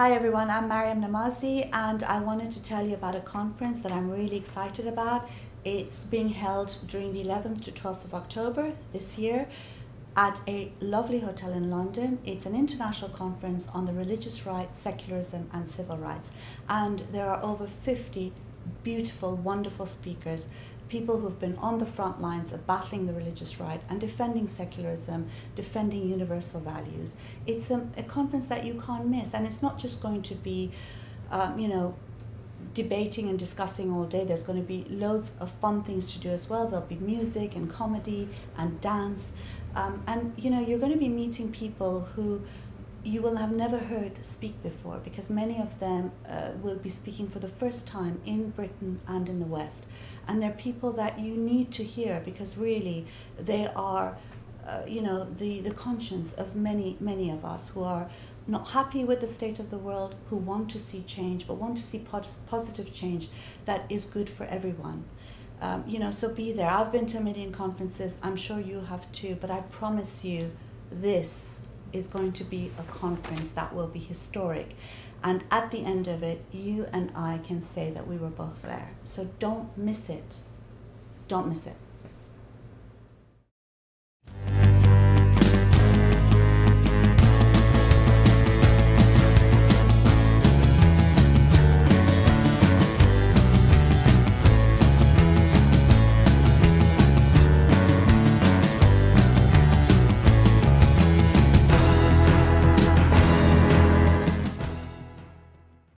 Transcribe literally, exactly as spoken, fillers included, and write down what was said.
Hi everyone, I'm Maryam Namazie and I wanted to tell you about a conference that I'm really excited about. It's being held during the eleventh to twelfth of October this year at a lovely hotel in London. It's an international conference on the religious rights, secularism and civil rights. And there are over fifty beautiful, wonderful speakers, people who've been on the front lines of battling the religious right and defending secularism, defending universal values. It's a, a conference that you can't miss, and it's not just going to be, um, you know, debating and discussing all day. There's going to be loads of fun things to do as well. There'll be music and comedy and dance, um, and you know, you're going to be meeting people who you will have never heard speak before, because many of them uh, will be speaking for the first time in Britain and in the West. And they're people that you need to hear, because really they are uh, you know, the, the conscience of many, many of us who are not happy with the state of the world, who want to see change, but want to see pos positive change that is good for everyone. Um, you know, so be there. I've been to a million conferences, I'm sure you have too, but I promise you this is going to be a conference that will be historic, and at the end of it you and I can say that we were both there. So don't miss it. Don't miss it.